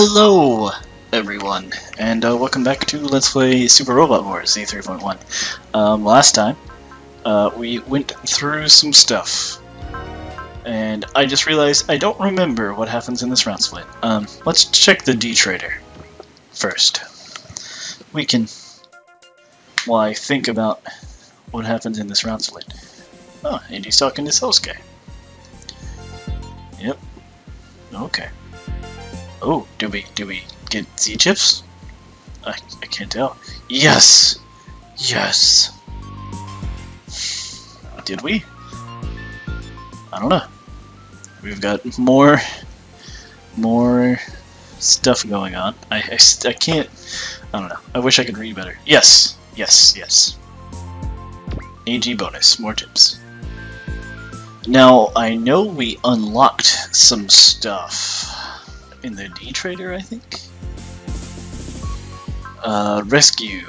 Hello, everyone, and welcome back to Let's Play Super Robot Wars Z3.1. Last time, we went through some stuff, and I just realized I don't remember what happens in this round split. Let's check the D-Trader first. We can, while I think about what happens in this round split. Oh, and he's talking to Sosuke. Yep. Okay. Oh, do we get Z-chips? I can't tell. Yes! Yes! Did we? I don't know. We've got more stuff going on. I can't... I don't know. I wish I could read better. Yes! Yes, yes. AG bonus. More tips. Now, I know we unlocked some stuff in the D-Trader, I think? Rescue.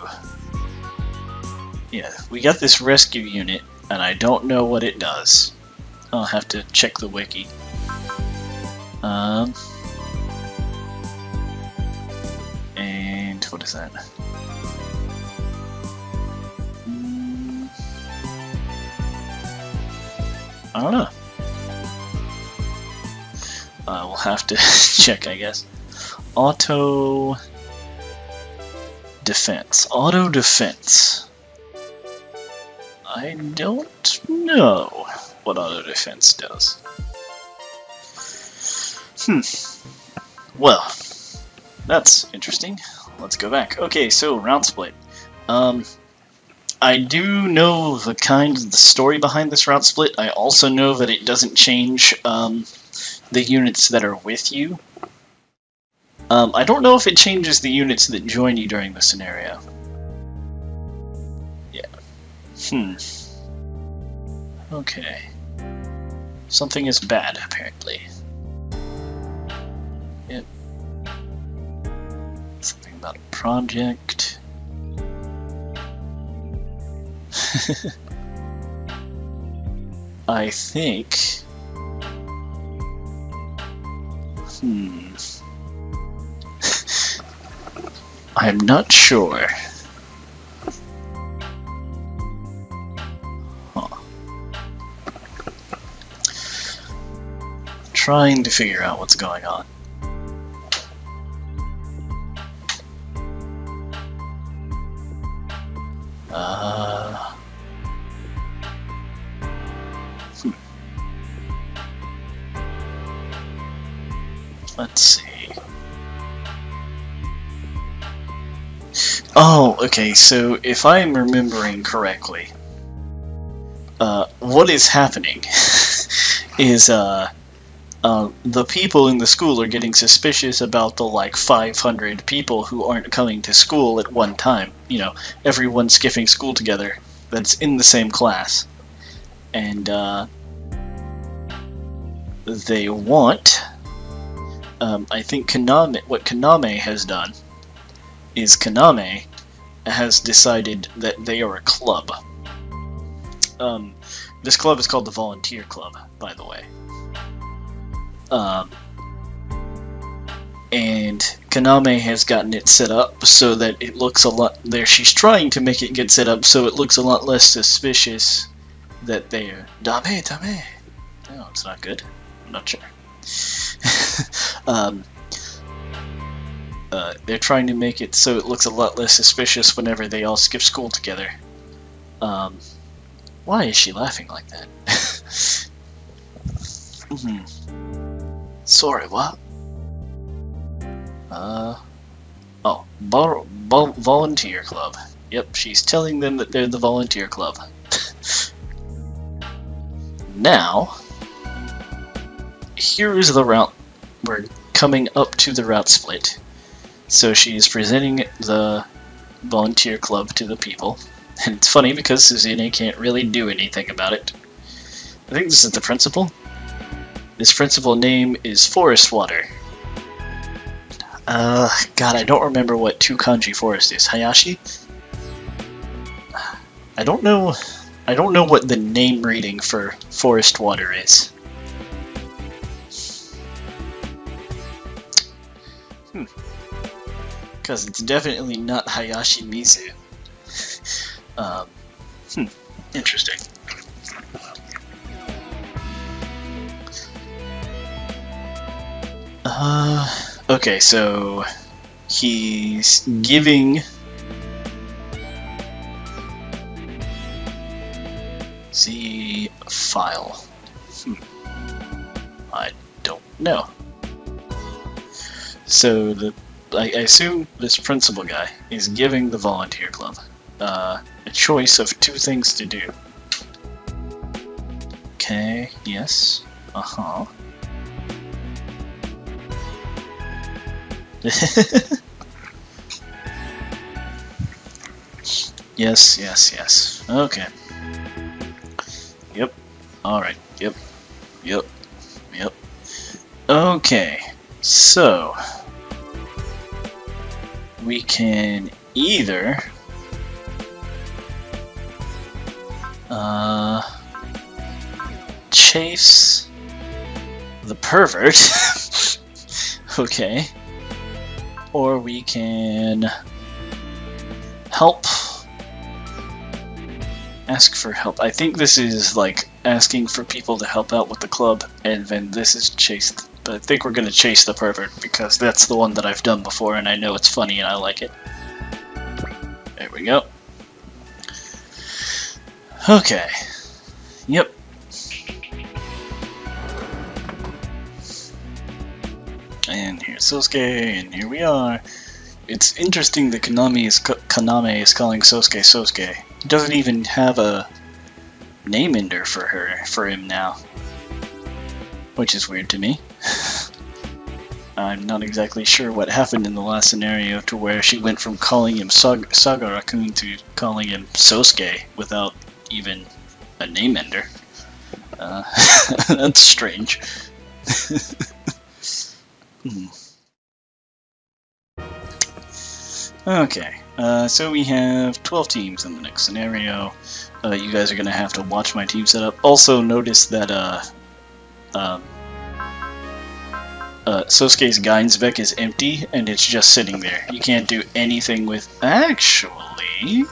Yeah, we got this rescue unit, and I don't know what it does. I'll have to check the wiki. And what is that? I don't know. We'll have to check, I guess. Auto defense. Auto defense. I don't know what auto defense does. Well, that's interesting. Let's go back. Okay, so round split. I do know the story behind this round split. I also know that it doesn't change the units that are with you. I don't know if it changes the units that join you during the scenario. Yeah. Okay. Something is bad, apparently. Yep. Something about a project. I think... I'm not sure. Trying to figure out what's going on. Let's see. Oh, okay, so if I'm remembering correctly, what is happening is the people in the school are getting suspicious about the, like, 500 people who aren't coming to school at one time. You know, everyone skipping school together that's in the same class. And they want... I think Kaname, what Kaname has done is Kaname has decided that they are a club. This club is called the Volunteer Club, by the way. And Kaname has gotten it set up so that it looks a lot... She's trying to make it get set up so it looks a lot less suspicious that they are... Dame! No, it's not good. I'm not sure. They're trying to make it so it looks a lot less suspicious whenever they all skip school together. Why is she laughing like that? Sorry, what? Oh, Volunteer Club. Yep, she's telling them that they're the Volunteer Club. Now... Here is the route. We're coming up to the route split. So she's presenting the Volunteer Club to the people. And it's funny because Susanne can't really do anything about it. I think this is the principal. This principal name is Forest Water. God, I don't remember what 2 kanji forest is. Hayashi? I don't know what the name reading for Forest Water is. Because it's definitely not Hayashi Mizu. Interesting. Okay, so he's giving. Z file. I don't know. So I assume this principal guy is giving the volunteer club a choice of two things to do. Okay. Yes. Uh-huh. Yes. Yes. Yes. Okay. Yep. All right. Yep. Yep. Yep. Okay. So we can either chase the pervert, okay, or we can help, ask for help. I think this is like asking for people to help out with the club, and then this is chase. But I think we're gonna chase the pervert because that's the one that I've done before and I know it's funny and I like it. There we go. Okay. Yep. And here's Sosuke, and here we are. It's interesting that Kaname is calling Sosuke Sosuke. He doesn't even have a name ender for him now. Which is weird to me. I'm not exactly sure what happened in the last scenario to where she went from calling him Sagara-kun to calling him Sosuke without even a name ender. That's strange. Okay, so we have 12 teams in the next scenario. You guys are going to have to watch my team setup. Also notice that Sosuke's Gernsback is empty and it's just sitting there. You can't do anything with. Actually,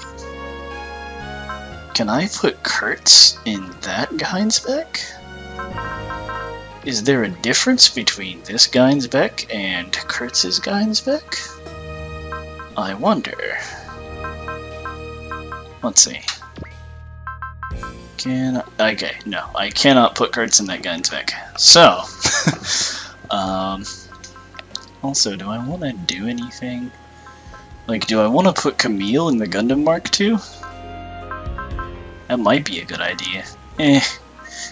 can I put Kurtz in that Gernsback? Is there a difference between this Gernsback and Kurtz's Gernsback? I wonder. Let's see. Okay, no, I cannot put Kurtz in that Gernsback. So, also, do I want to do anything? Like, do I want to put Camille in the Gundam Mark II? That might be a good idea.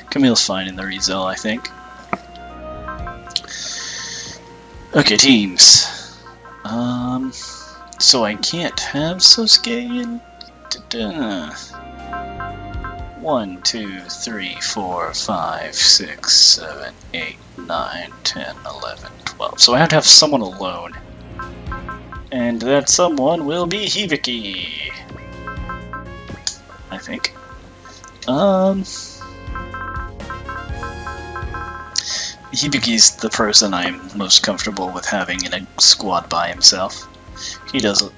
Camille's fine in the Rezel, I think. Okay, teams. So I can't have Sosuke in. Da-da. 1, 2, 3, 4, 5, 6, 7, 8, 9, 10, 11, 12. So I have to have someone alone. And that someone will be Hibiki. I think. Hibiki's the person I'm most comfortable with having in a squad by himself. He does a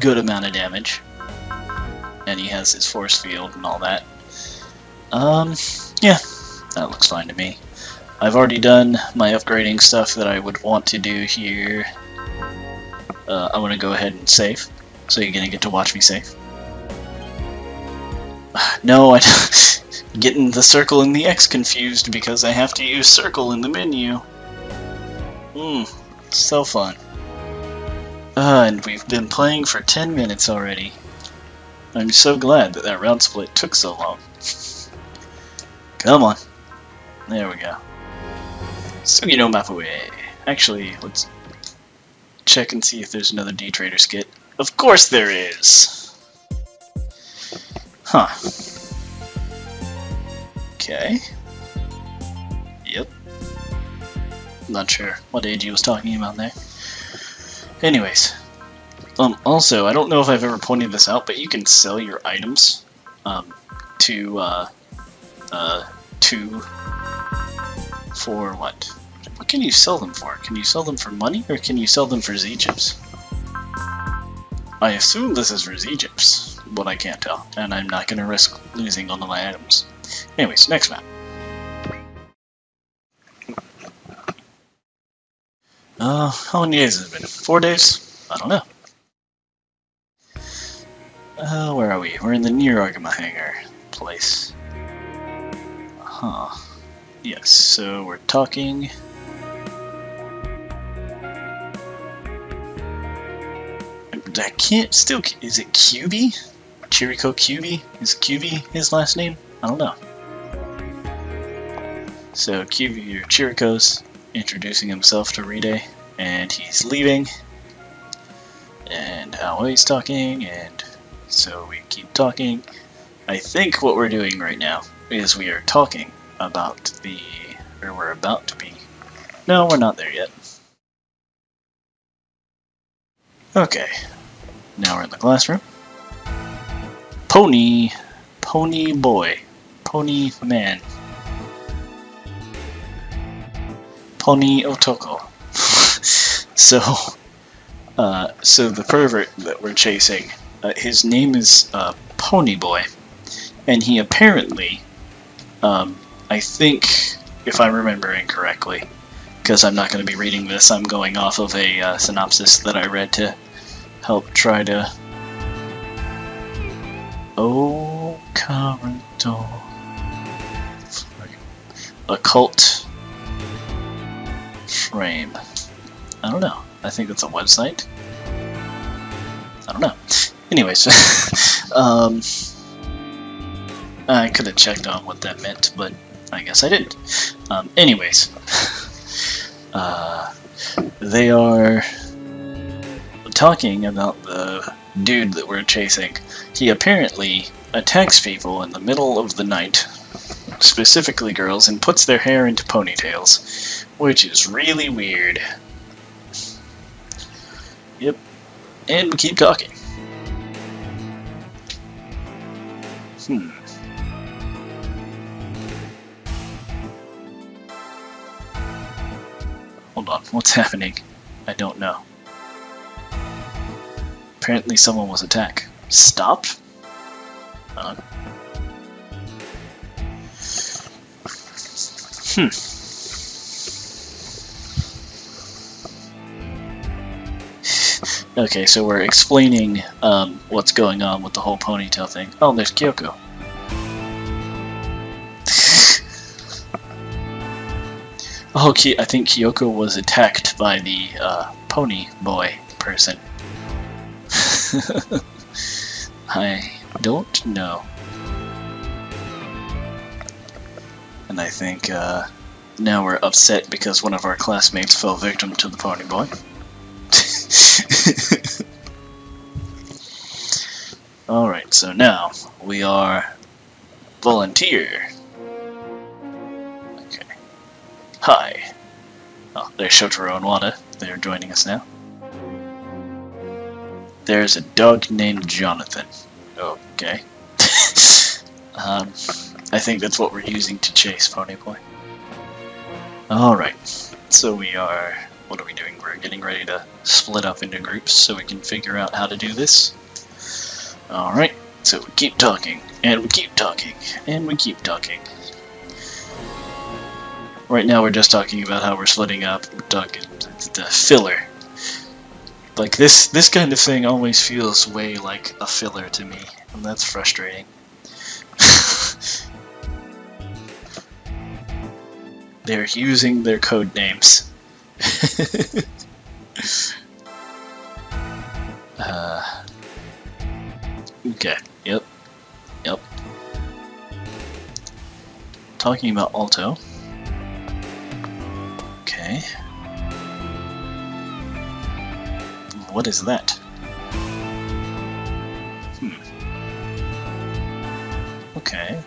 good amount of damage. And he has his force field and all that. Yeah, that looks fine to me. I've already done my upgrading stuff that I would want to do here. I want to go ahead and save, so you're gonna get to watch me save. No, I'm getting the circle and the X confused because I have to use circle in the menu. So fun. And we've been playing for 10 minutes already. I'm so glad that that round split took so long. Come on. There we go. Sugino Mapaway. Actually, let's check and see if there's another D-Trader skit. Of course there is! Huh. Okay. Yep. Not sure what age he was talking about there. Anyways. Also, I don't know if I've ever pointed this out, but you can sell your items to for what? What can you sell them for? Can you sell them for money, or can you sell them for Z-chips? I assume this is for Z-chips, but I can't tell, and I'm not going to risk losing all of my items. Anyways, next map. How many days has it been? 4 days? I don't know. Where are we? We're in the near Argama Hangar place. Huh. Yes, so we're talking. I can't still. Is it QB? Chirico QB? Is QB his last name? I don't know. So QB or Chirico's introducing himself to Ride, and he's leaving. And how he's talking, and so we keep talking. I think what we're doing right now is we are talking about the, or we're about to be. No, we're not there yet. Okay. Now we're in the classroom. Pony. Pony boy. Pony man. Pony otoko. So the pervert that we're chasing, his name is Pony Boy, and he apparently, I think, if I'm remembering correctly, because I'm not going to be reading this, I'm going off of a synopsis that I read to help try to... Oh, Karuto. Occult Frame. I don't know. I think it's a website. I don't know. Anyways, I could have checked on what that meant, but I guess I didn't. Anyways, they are talking about the dude that we're chasing. He apparently attacks people in the middle of the night, specifically girls, and puts their hair into ponytails, which is really weird. Yep. And we keep talking. Hold on, what's happening? I don't know. Apparently someone was attacked. Stopped? Okay, so we're explaining what's going on with the whole ponytail thing. Oh, there's Kyoko. Oh, I think Kyoko was attacked by the Pony Boy person. I don't know. And I think now we're upset because one of our classmates fell victim to the Pony Boy. Alright, so now we are volunteer. Okay. Hi. Oh, there's Shotaro and Wada. They're joining us now. There's a dog named Jonathan. Okay. I think that's what we're using to chase Pony Boy. Alright, so we are... What are we doing? We're getting ready to split up into groups so we can figure out how to do this. Alright, so we keep talking, and we keep talking, and we keep talking. Right now we're just talking about how we're splitting up, we're talking the filler. Like, this kind of thing always feels way like a filler to me, and that's frustrating. They're using their code names. Okay, yep. Talking about Alto. Okay. What is that? Okay.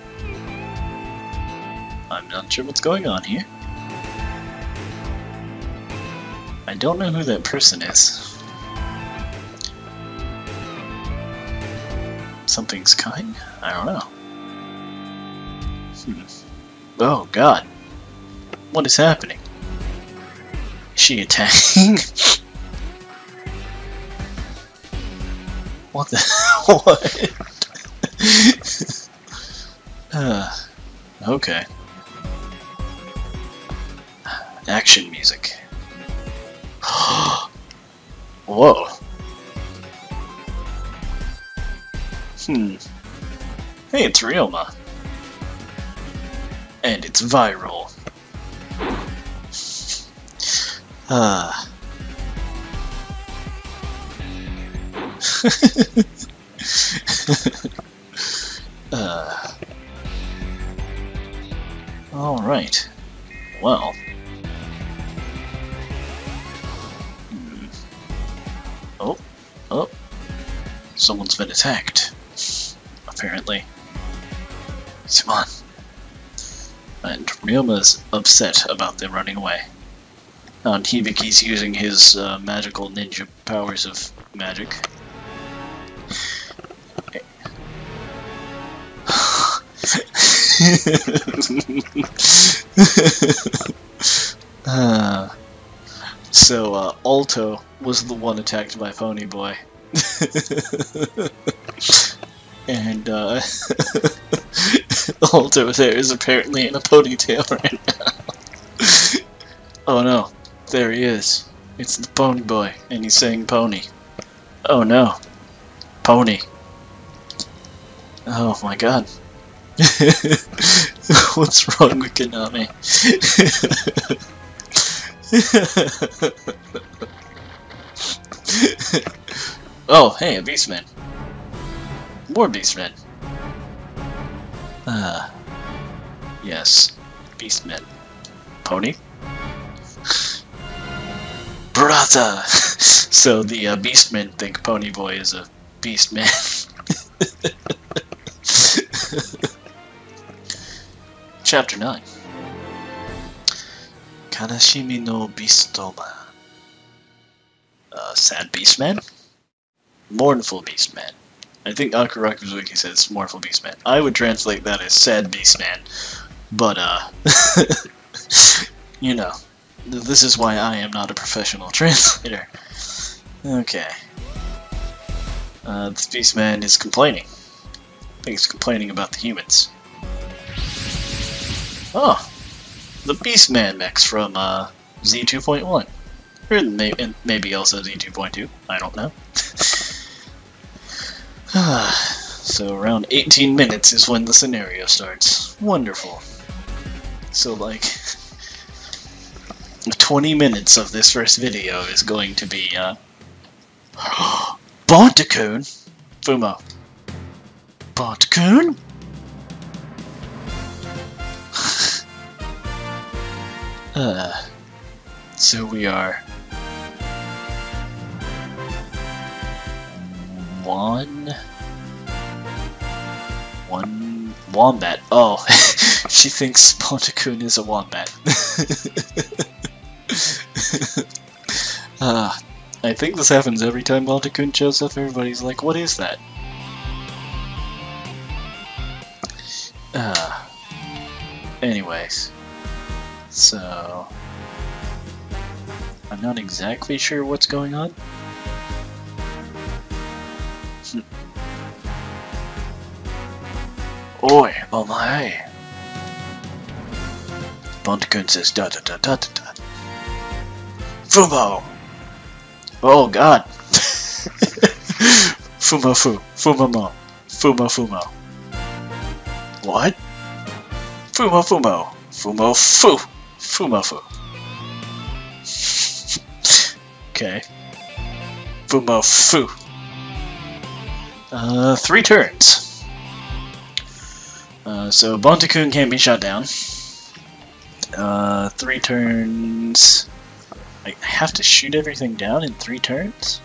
I'm not sure what's going on here. I don't know who that person is. Something's coming? I don't know. Oh god. What is happening? She attacking. What the what? Okay. Action music. Whoa. Hey, it's Ryoma. And it's Viral. Alright. Well. Oh. Oh. Someone's been attacked. Apparently. Come on. And Ryoma's upset about them running away. And Hibiki's using his magical ninja powers of magic. Okay. So Alto was the one attacked by Pony Boy. And Alto there is apparently in a ponytail right now. Oh no, there he is. It's the Pony Boy, and he's saying pony. Oh no. Pony. Oh my god. What's wrong with Kaname? Oh, hey, a Beastman. More Beastmen. Yes. Beastmen. Pony? Brata! So the Beastmen think Pony Boy is a Beastman. Chapter 9. Kanashimi no beast-man. Sad Beastman? Mournful Beastman. I think Akaraku's wiki says mournful beastman. I would translate that as sad beastman, but you know, this is why I am not a professional translator. Okay. This beastman is complaining. I think he's complaining about the humans. Oh, the beastman mechs from Z2.1, or maybe also Z2.2. I don't know. So around 18 minutes is when the scenario starts. Wonderful. So like 20 minutes of this first video is going to be Bonta-kun? Fumo. Bonta-kun? So we are 1 wombat. Oh, she thinks Bonta-kun is a wombat. I think this happens every time Bonta-kun shows up. Everybody's like, "What is that?" Anyways, so I'm not exactly sure what's going on. Oi, omae! Bonta-kun says da da da da da da. Fumo! Oh god! Fumo fu, fumo mo, fumo fumo. What? Fumo fumo, fumo fu, fumo fu. Okay. Fumo fu. 3 turns. So Bonta-kun can't be shot down. 3 turns. I have to shoot everything down in 3 turns?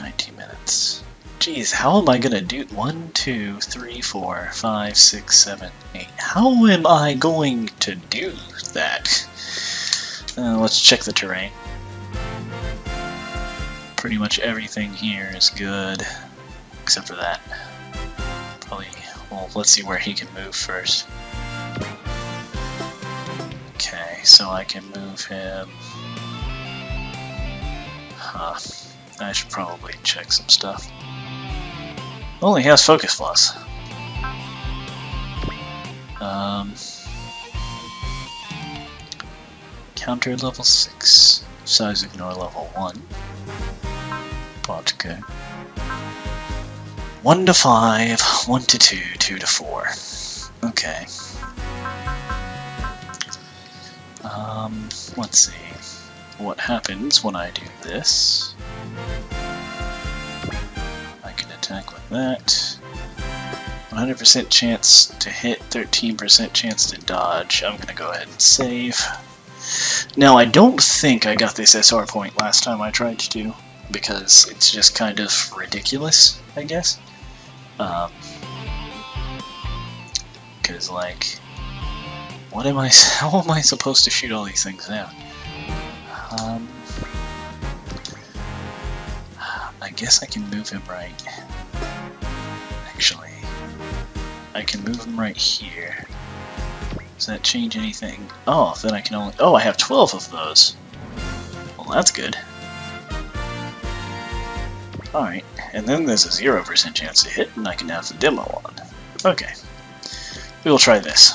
19 minutes. Jeez, how am I gonna do 1, 2, 3, 4, 5, 6, 7, 8. How am I going to do that? Let's check the terrain. Pretty much everything here is good. Except for that. Probably. Well, let's see where he can move first. Okay. so I can move him. Huh. I should probably check some stuff. Well, he has focus flaws. Counter level 6. Size ignore level 1. Bonta-kun. 1 to 5, 1 to 2, 2 to 4. Okay. Let's see what happens when I do this. I can attack with that. 100% chance to hit, 13% chance to dodge. I'm gonna go ahead and save. Now, I don't think I got this SR point last time I tried to, because it's just kind of ridiculous, I guess. Because, like, how am I supposed to shoot all these things down? I guess I can move him right. Actually, I can move him right here. Does that change anything? Oh, then I can only... Oh, I have 12 of those. Well, that's good. Alright, and then there's a 0% chance to hit, and I can have the demo on. Okay. We will try this.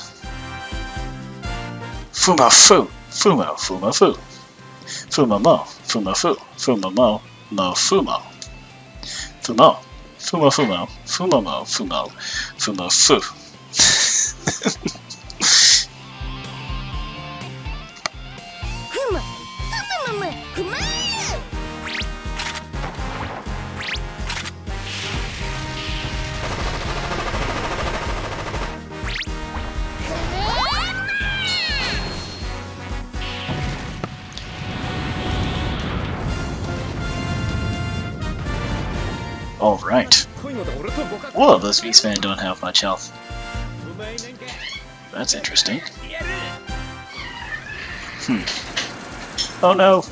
Fuma-fu! Fumo! Fuma-fu! Fuma-mo! Fuma-fu! Fuma-mo! Mo-fumo! Fumo! Fumo-fumo! Fumo-mo! Fumo! Fumo-fu! Alright. Whoa, those Beastmen don't have much health. That's interesting. Oh no!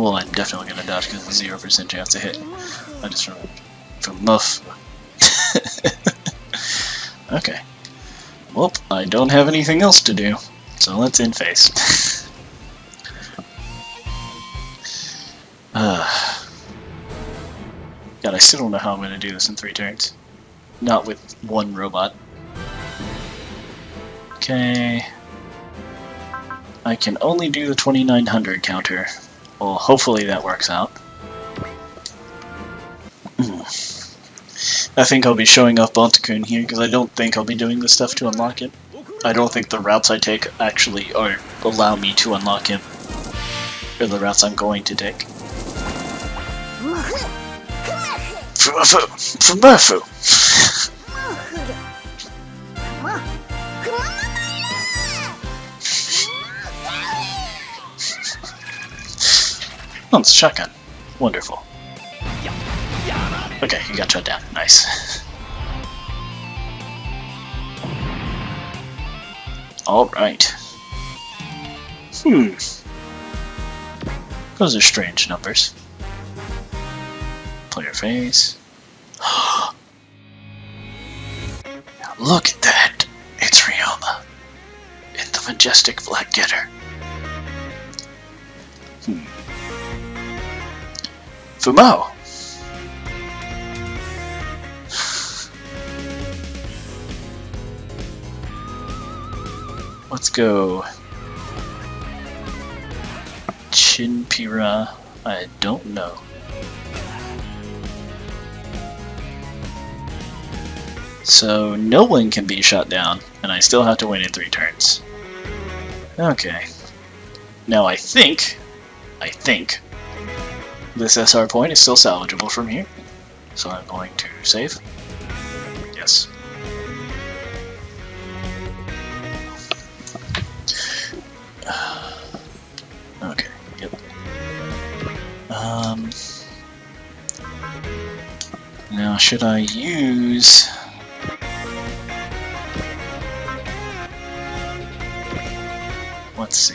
Well, I'm definitely gonna dodge because it's a 0% chance to hit. I just remembered. From Muff. Okay. Well, I don't have anything else to do, so let's in face. God, I still don't know how I'm going to do this in 3 turns. Not with one robot. Okay. I can only do the 2900 counter. Well, hopefully that works out. I think I'll be showing off Bonta-kun here because I don't think I'll be doing the stuff to unlock it. I don't think the routes I take actually allow me to unlock him. Or the routes I'm going to take. Fumafu! Oh, it's a shotgun. Wonderful. Okay, he got shot down. Nice. Alright. Those are strange numbers. Player phase. Look at that! It's Ryoma. In the Majestic Black Getter. Fumo! Let's go. Chinpira. I don't know. So no one can be shot down, and I still have to win in 3 turns. Okay. Now I think this SR point is still salvageable from here. So I'm going to save. Yes. Okay, yep. Now should I use... Let's see.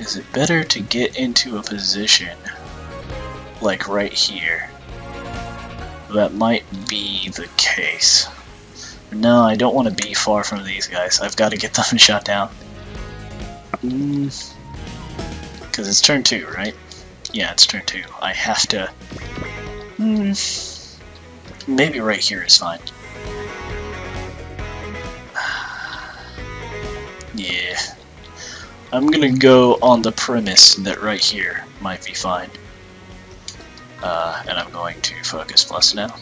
Is it better to get into a position like right here that might be the case. No, I don't want to be far from these guys. I've got to get them shot down. Because it's turn 2, right? Yeah, it's turn 2. I have to... maybe right here is fine. Yeah. I'm gonna go on the premise that right here might be fine. And I'm going to focus plus now.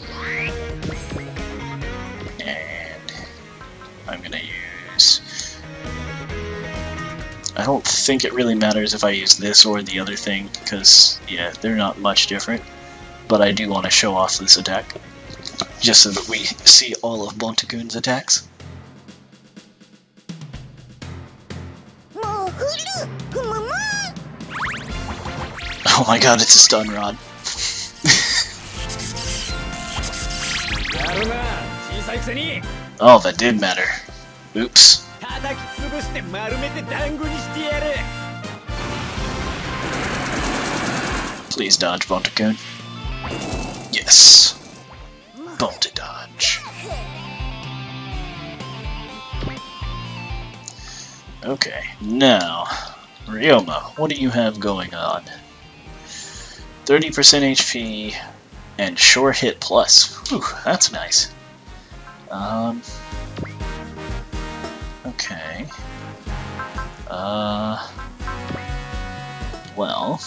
And I'm gonna use... I don't think it really matters if I use this or the other thing, because, yeah, they're not much different. But I do want to show off this attack, just so that we see all of Bonta-kun's attacks. Oh my god, it's a stun rod. Oh, that did matter. Oops. Please dodge, Bonta-kun. Yes. Bonta dodge. Okay, now, Ryoma, what do you have going on? 30% HP and sure hit plus. Whew, that's nice. Okay. Well,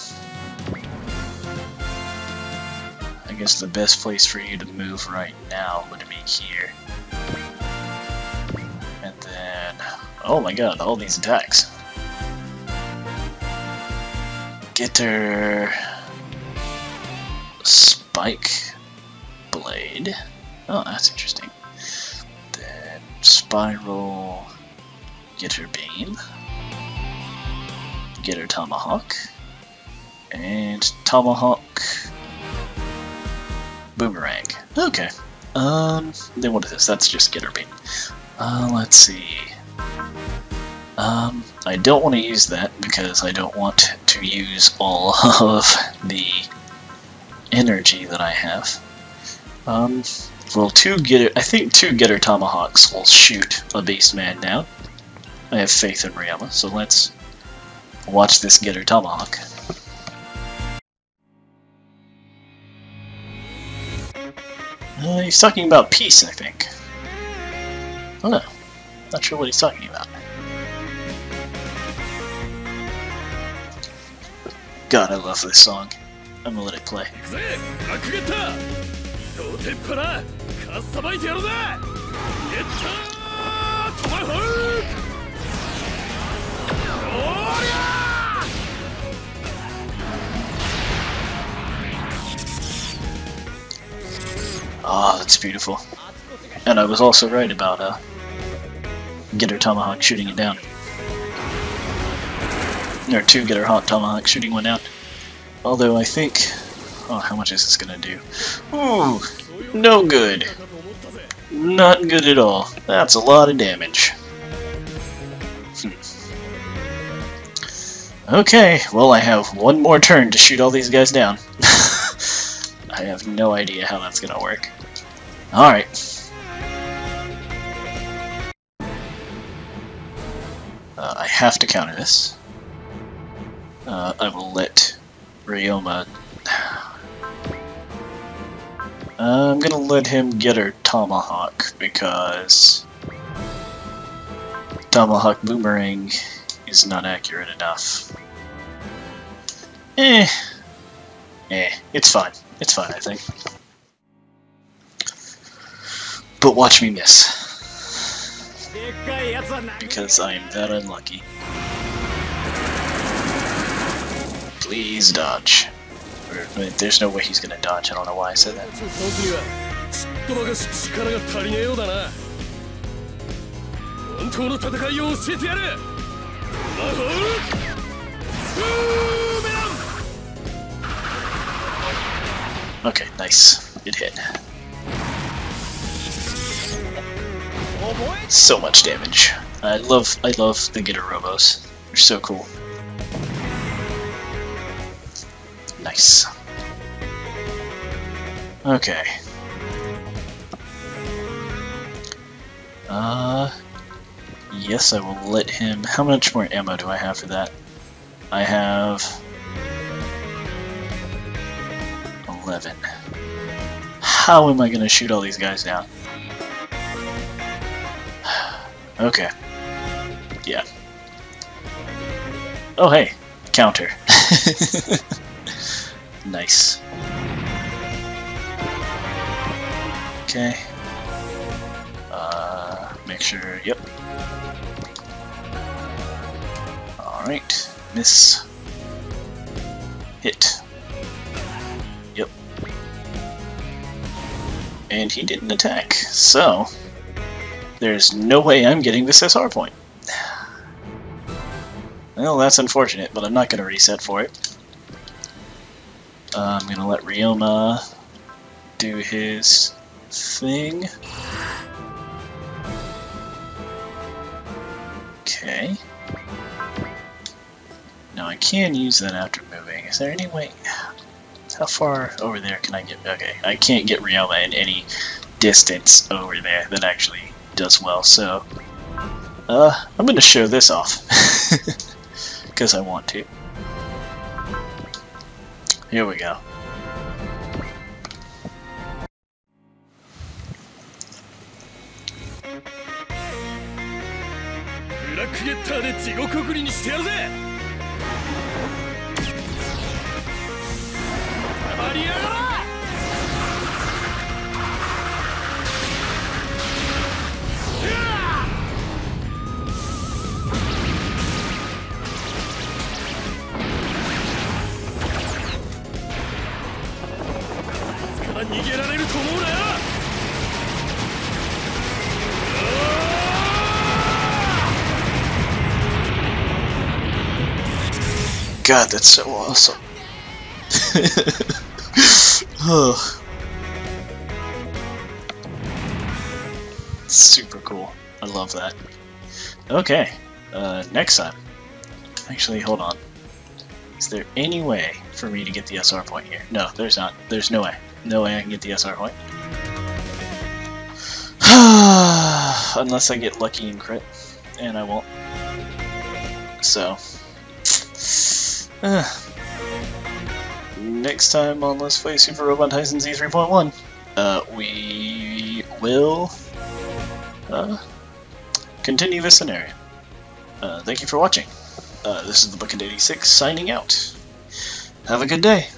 I guess the best place for you to move right now would be here. And then, oh my god, all these attacks. Getter... Spike Blade. Oh, that's interesting. Then Spiral Getter Beam. Getter Tomahawk. And Tomahawk Boomerang. Okay. Then what is this? That's just Getter Beam. Let's see. I don't want to use that because I don't want to use all of the energy that I have. Well, I think two Getter Tomahawks will shoot a Beastman down. I have faith in Ryoma, so let's watch this Getter Tomahawk. He's talking about peace, I think. Oh no, not sure what he's talking about. God, I love this song. I'm gonna let it play. Ah, oh, that's beautiful. And I was also right about Getter Tomahawk shooting it down. There are two Getter Tomahawk shooting one down. Although I think... oh, how much is this gonna do? Ooh! No good! Not good at all. That's a lot of damage. Okay, well I have one more turn to shoot all these guys down. I have no idea how that's gonna work. Alright. I have to counter this. I will let... Ryoma. I'm gonna let him get her Tomahawk because Tomahawk Boomerang is not accurate enough. It's fine. It's fine, I think. But watch me miss. Because I am that unlucky. Please dodge. There's no way he's gonna dodge. I don't know why I said that. Okay, nice. It hit. So much damage. I love the Getter Robos. They're so cool. Nice. Okay. Yes, I will let him. How much more ammo do I have for that? I have 11. How am I gonna shoot all these guys down? Okay. Yeah. Oh hey, counter. Nice. Okay. Make sure, yep. Alright, miss. Hit. Yep. And he didn't attack, so there's no way I'm getting this SR point. Well, that's unfortunate, but I'm not going to reset for it. I'm going to let Ryoma do his thing. Okay. Now I can use that after moving. Is there any way? How far over there can I get? Okay, I can't get Ryoma in any distance over there that actually does well, so I'm going to show this off. Because I want to. Here we go. God, that's so awesome. Oh. Super cool. I love that. Okay, next time. Actually, hold on. Is there any way for me to get the SR point here? No, there's not. There's no way. No way I can get the SR point. Unless I get lucky and crit, and I won't. So. Next time on Let's Play Super Robot Wars Z3.1, we will continue this scenario. Thank you for watching. This is TheBucket86 signing out. Have a good day.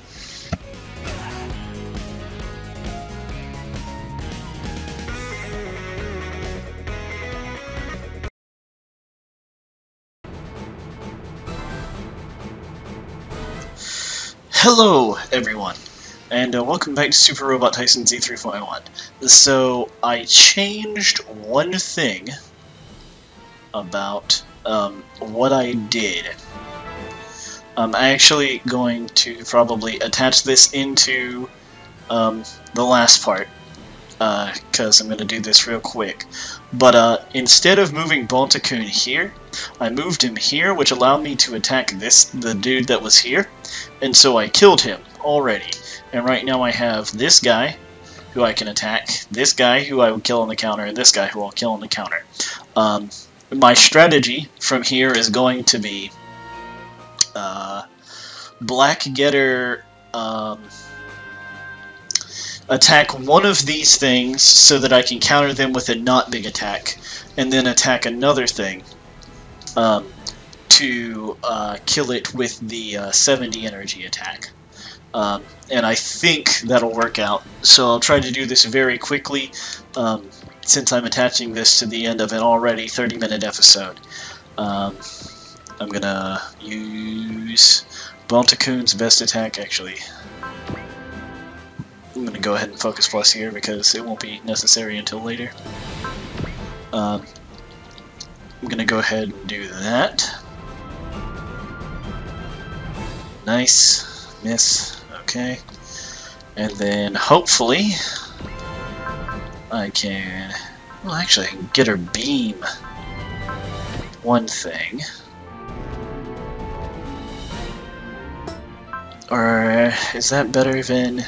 Hello, everyone, and welcome back to Super Robot Tyson Z3.1. So, I changed one thing about what I did. I'm actually going to probably attach this into the last part, because I'm going to do this real quick. But instead of moving Bonta-kun here, I moved him here, which allowed me to attack the dude that was here. And so I killed him already. And right now I have this guy who I can attack, this guy who I will kill on the counter, and this guy who I'll kill on the counter. My strategy from here is going to be Black Getter attack one of these things so that I can counter them with a not big attack, and then attack another thing to kill it with the 70 energy attack. And I think that'll work out. So I'll try to do this very quickly, since I'm attaching this to the end of an already 30-minute episode. I'm going to use Bonta-kun's best attack, actually. I'm going to go ahead and focus plus here because it won't be necessary until later. I'm going to go ahead and do that. Nice. Miss. Okay. And then hopefully I can... Well, actually I can get her beam. One thing. Or is that better than...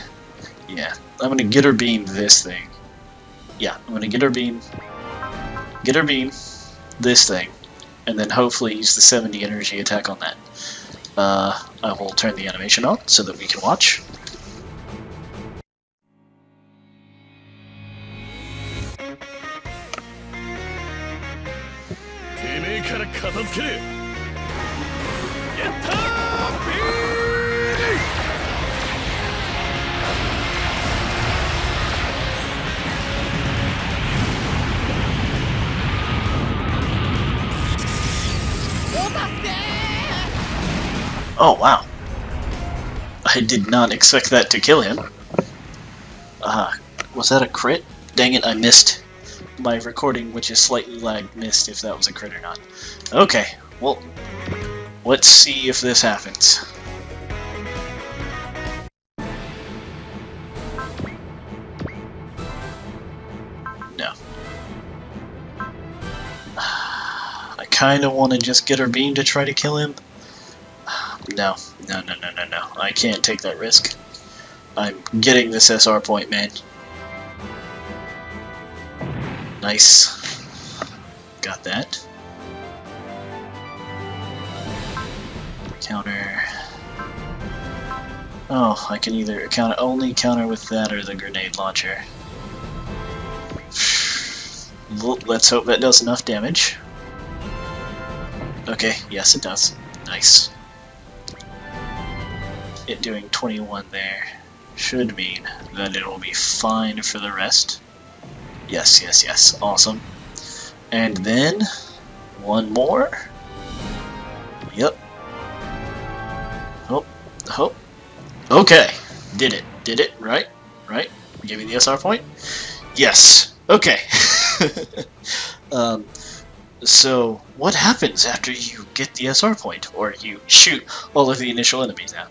Yeah. I'm going to get her beam this thing. Yeah. I'm going to get her beam. Getter Beam, this thing, and then hopefully use the 70 energy attack on that. I will turn the animation on so that we can watch. Oh, wow. I did not expect that to kill him. Was that a crit? Dang it, I missed. My recording, which is slightly lagged, missed if that was a crit or not. Okay, well, let's see if this happens. No. I kinda wanna just get her beam to try to kill him. No, no, no, no, no, no. I can't take that risk. I'm getting this SR point, man. Nice. Got that. Counter. Oh, I can either only counter with that or the grenade launcher. Let's hope that does enough damage. Okay, yes it does. Nice. It doing 21 there should mean that it will be fine for the rest. Yes, yes, yes. Awesome. And then one more. Yep. Oh, oh. Okay. Did it. Did it. Right? Right? Give me the SR point. Yes. Okay. So what happens after you get the SR point or you shoot all of the initial enemies out?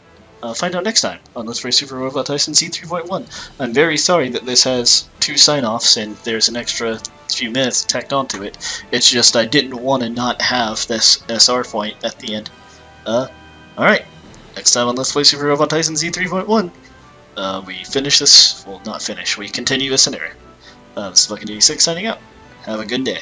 Find out next time on Let's Play Super Robot Wars Z3.1. I'm very sorry that this has two sign-offs and there's an extra few minutes tacked onto it. It's just I didn't want to not have this SR point at the end. Alright. Next time on Let's Play Super Robot Wars Z3.1, we finish this. Well, not finish. We continue this scenario. This is TheBucket86 signing out. Have a good day.